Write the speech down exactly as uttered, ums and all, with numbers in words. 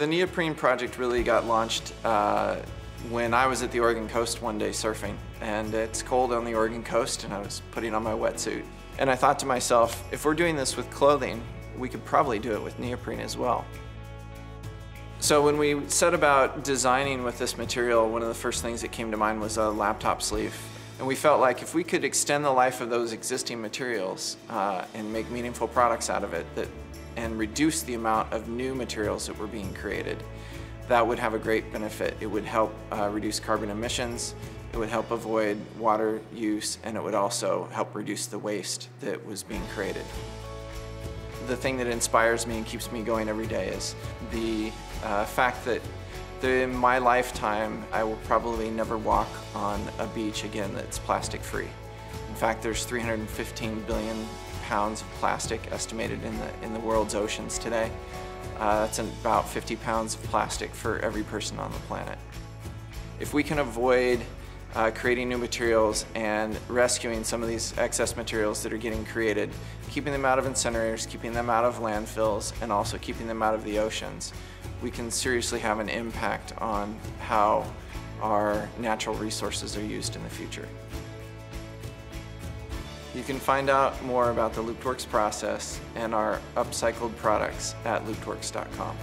The neoprene project really got launched uh, when I was at the Oregon coast one day surfing, and it's cold on the Oregon coast, and I was putting on my wetsuit. And I thought to myself, if we're doing this with clothing, we could probably do it with neoprene as well. So when we set about designing with this material, one of the first things that came to mind was a laptop sleeve. And we felt like if we could extend the life of those existing materials uh, and make meaningful products out of it that, and reduce the amount of new materials that were being created, that would have a great benefit. It would help uh, reduce carbon emissions, it would help avoid water use, and it would also help reduce the waste that was being created. The thing that inspires me and keeps me going every day is the uh, fact that in my lifetime, I will probably never walk on a beach again that's plastic free. In fact, there's three hundred fifteen billion pounds of plastic estimated in the, in the world's oceans today. Uh, that's about fifty pounds of plastic for every person on the planet. If we can avoid uh, creating new materials and rescuing some of these excess materials that are getting created, keeping them out of incinerators, keeping them out of landfills, and also keeping them out of the oceans, we can seriously have an impact on how our natural resources are used in the future. You can find out more about the Looptworks process and our upcycled products at looptworks dot com.